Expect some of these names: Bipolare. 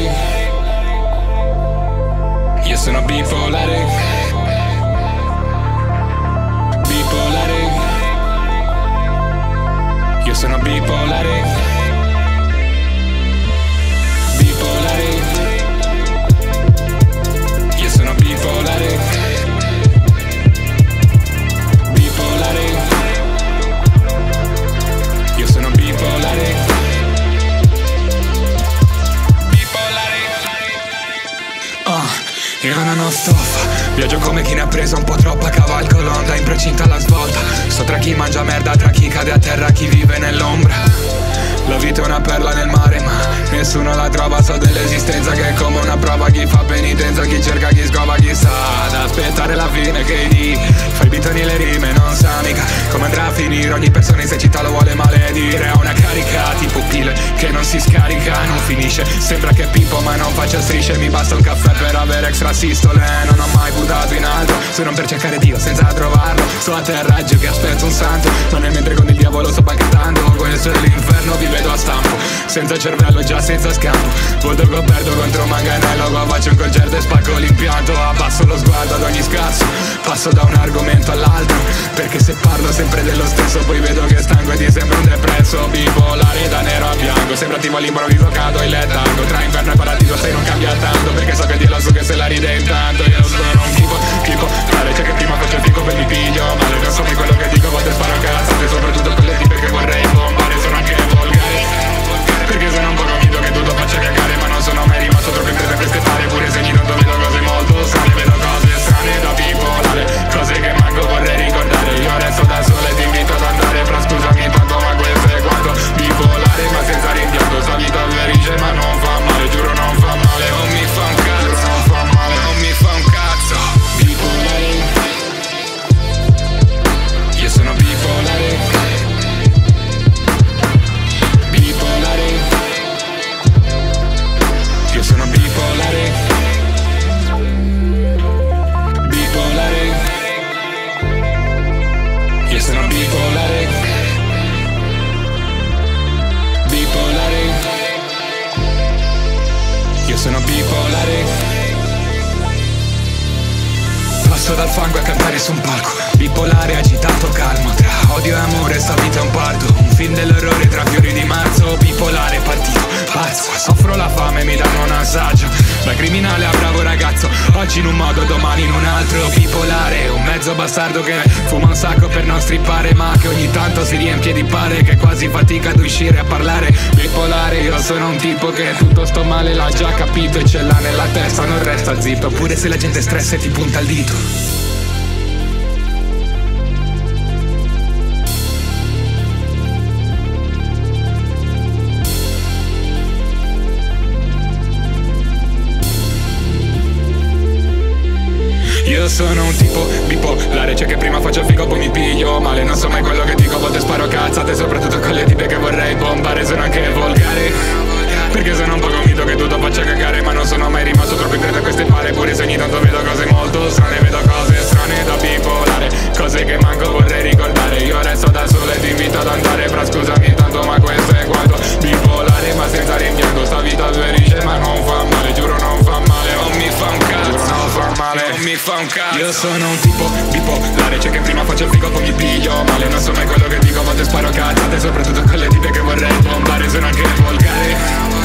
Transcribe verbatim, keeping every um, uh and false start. bipolare, io sono bipolare, bipolare, io sono bipolare, bipolare, io sono bipolare, bipolare, io sono bipolare. Io non ho stoffa, viaggio come chi ne ha presa un po' troppa, cavalco l'onda, in precinta la svolta. So tra chi mangia merda, tra chi cade a terra, chi vive nell'ombra. La vita è una perla nel mare, ma nessuno la trova. So dell'esistenza che è come una prova, chi fa penitenza, chi cerca, chi sgova, chi sa ad aspettare la fine che di fai bitoni le rime, non sa mica come andrà a finire. Ogni persona in esercita lo vuole maledire, ha una carica tipo pile che non si scarica, non finisce. Sembra che pippo ma non faccia strisce, mi basta un caffè per avere extra sistole. Non ho mai buttato in alto, se non per cercare Dio senza trovarlo. Sto a terraggio che aspetto un santo, ma nel mentre con il diavolo sto banchettando. Questo è l'inferno, vi vedo a stampo, senza cervello, già senza scampo. Voto coperto contro manganello, qua faccio un concerto e spacco l'impianto. Abbasso lo sguardo ad ogni scasso, passo da un argomento all'altro, perché se parlo sempre dello stesso poi vedo che stanco e ti sembra un depresso. Bipolare da nero a bianco, sembra attivo all'improvviso, cado in letargo. Tra inferno e paradiso sei non cambia tanto, perché so che Dio la su che se la ride intanto. Io sono un tipo, tipo, male, c'è che prima faccio il fico per mi piglio male. Non so che quello che dico vado e sparo a cazzo, e soprattutto quelle tipe che vorrei bombare. Sono anche volgare, perché sono un po' convinto che tutto faccia cagare, ma non sono mai rimasto troppo in presa per stefare. Pure se ogni tanto vedo cose molto strane, vedo cose strane da bipolare, cose che manco vorrei ricordare. Io resto da solo e ti invito ad andare, fra scusami tanto ma questo è quanto. Bipolare ma senza rimpianto, sta vita felice ma non fa male, giuro non fa male, non mi fa un cazzo, non fa male, non mi fa un cazzo. Bipolare, io sono bipolare. Bipolare, bipolare, io sono bipolare. Passo dal fango a cantare su un palco, bipolare, agitato, calmo, tra odio e amore, sta vita è un parto, un film dell'orrore tra fiori di marzo. Bipolare, partito, pazzo, soffro la fame, mi danno un assaggio, da criminale a bravo ragazzo, oggi in un modo, domani in un altro. Bipolare, un mezzo bastardo che fuma un sacco per non strippare, ma che ogni tanto si riempie di pare, che quasi fatica ad uscire a parlare. Bipolare, io sono un tipo che tutto sto male l'ha già capito e ce l'ha nella testa, non resta zitto, oppure se la gente stressa e ti punta il dito. Io sono un tipo bipolare, c'è che prima faccio il figo poi mi piglio male. Non so mai quello che dico, a volte sparo cazzate, soprattutto con le tipe che vorrei bombare. Sono anche volgare, perché sono un po' convinto che tutto faccia cagare, ma non sono mai rimasto troppo in preda a queste pare. Pure se ogni tanto vedo cose molto strane, vedo cose strane da bipolare, cose che manco vorrei ricordare. Io resto da solo e ti invito ad andare, fra scusami intanto ma questo è quanto. Bipolare ma senza rimpianto, sta vita felice ma non fa male, giuro non fa male, non mi fa un cazzo, non fa male, non mi fa un cazzo. Io sono un tipo bipolare, c'è che prima faccio il figo poi mi piglio male. Non so mai quello che dico, vado e sparo cazzate, soprattutto con le tipe che vorrei bombare. Sono anche volgare,